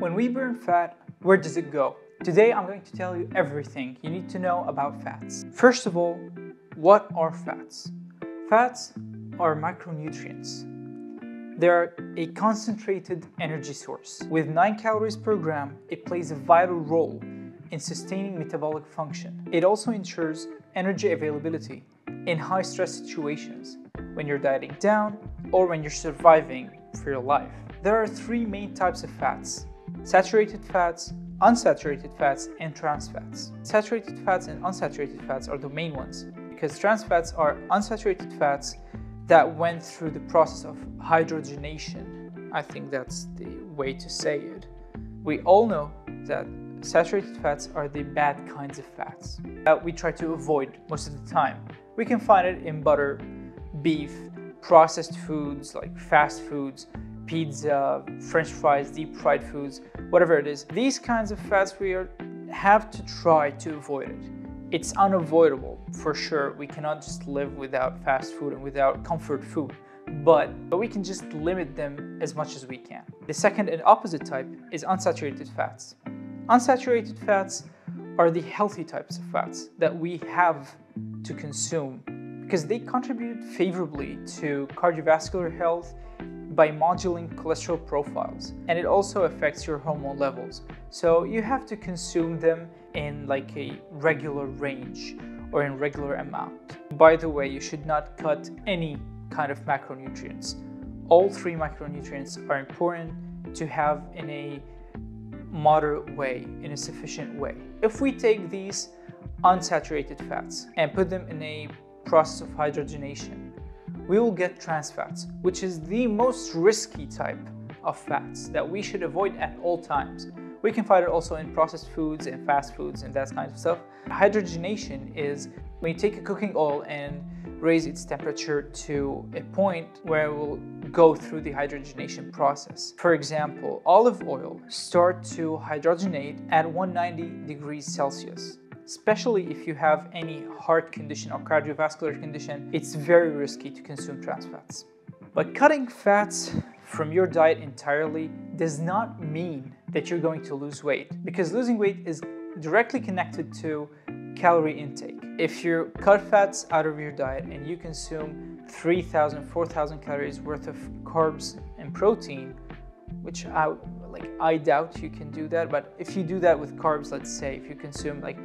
When we burn fat, where does it go? Today I'm going to tell you everything you need to know about fats. First of all, what are fats? Fats are macronutrients. They are a concentrated energy source. With 9 calories per gram, it plays a vital role in sustaining metabolic function. It also ensures energy availability in high stress situations, when you're dieting down or when you're surviving for your life. There are 3 main types of fats: saturated fats, unsaturated fats, and trans fats. Saturated fats and unsaturated fats are the main ones, because trans fats are unsaturated fats that went through the process of hydrogenation. I think that's the way to say it. We all know that saturated fats are the bad kinds of fats that we try to avoid most of the time. We can find it in butter, beef, processed foods like fast foods, pizza, french fries, deep fried foods, whatever it is. These kinds of fats have to try to avoid it. It's unavoidable for sure. We cannot just live without fast food and without comfort food, but we can just limit them as much as we can. The second and opposite type is unsaturated fats. Unsaturated fats are the healthy types of fats that we have to consume because they contribute favorably to cardiovascular health by modulating cholesterol profiles, and it also affects your hormone levels. So you have to consume them in like a regular range or in regular amount. By the way, you should not cut any kind of macronutrients. All 3 macronutrients are important to have in a moderate way, in a sufficient way. If we take these unsaturated fats and put them in a process of hydrogenation, we will get trans fats, which is the most risky type of fats that we should avoid at all times. We can find it also in processed foods and fast foods and that kind of stuff. Hydrogenation is when you take a cooking oil and raise its temperature to a point where it will go through the hydrogenation process. For example, olive oil starts to hydrogenate at 190 degrees Celsius. Especially if you have any heart condition or cardiovascular condition, it's very risky to consume trans fats. But cutting fats from your diet entirely does not mean that you're going to lose weight, because losing weight is directly connected to calorie intake. If you cut fats out of your diet and you consume 3,000, 4,000 calories worth of carbs and protein, which I doubt you can do that, but if you do that with carbs, let's say if you consume like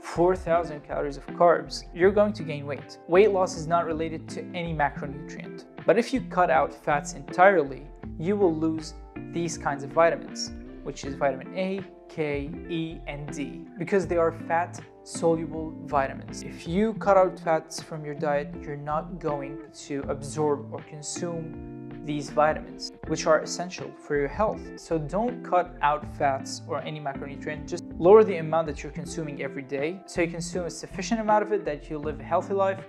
4,000 calories of carbs, you're going to gain weight. Weight loss is not related to any macronutrient. But if you cut out fats entirely, you will lose these kinds of vitamins, which is vitamin A, K, E, and D, because they are fat-soluble vitamins. If you cut out fats from your diet, you're not going to absorb or consume these vitamins, which are essential for your health. So don't cut out fats or any macronutrient. Just lower the amount that you're consuming every day, so you consume a sufficient amount of it that you live a healthy life,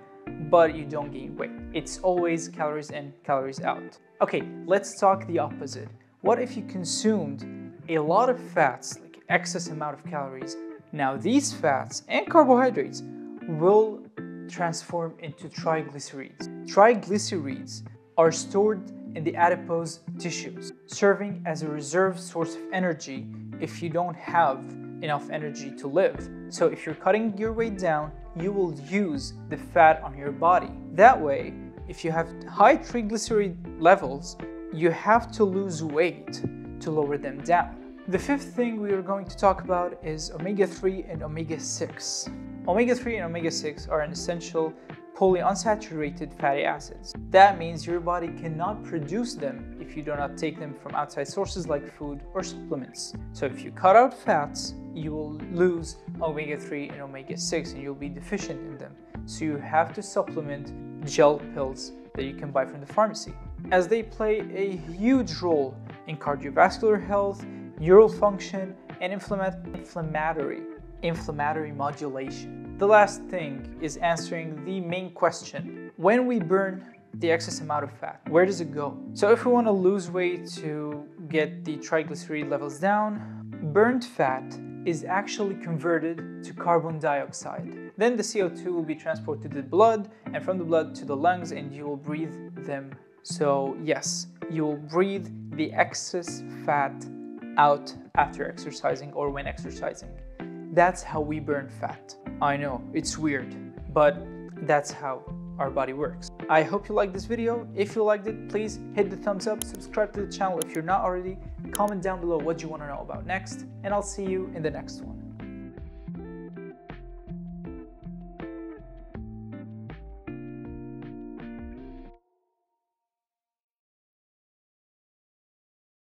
but you don't gain weight. It's always calories in, calories out. Okay, let's talk the opposite. What if you consumed a lot of fats, like excess amount of calories? Now these fats and carbohydrates will transform into triglycerides. Triglycerides are stored in the adipose tissues, serving as a reserve source of energy if you don't have enough energy to live. So if you're cutting your weight down, you will use the fat on your body. That way, if you have high triglyceride levels, you have to lose weight to lower them down. The 5th thing we are going to talk about is omega-3 and omega-6. Omega-3 and omega-6 are an essential polyunsaturated fatty acids. That means your body cannot produce them if you do not take them from outside sources like food or supplements. So if you cut out fats, you will lose omega-3 and omega-6 and you'll be deficient in them. So you have to supplement gel pills that you can buy from the pharmacy, as they play a huge role in cardiovascular health, neural function, and inflammatory modulation. The last thing is answering the main question. When we burn the excess amount of fat, where does it go? So if we want to lose weight to get the triglyceride levels down, burnt fat is actually converted to carbon dioxide. Then the CO2 will be transported to the blood, and from the blood to the lungs, and you will breathe them. So yes, you will breathe the excess fat out after exercising or when exercising. That's how we burn fat. I know, it's weird, but that's how our body works. I hope you liked this video. If you liked it, please hit the thumbs up, subscribe to the channel if you're not already, comment down below what you want to know about next, and I'll see you in the next one.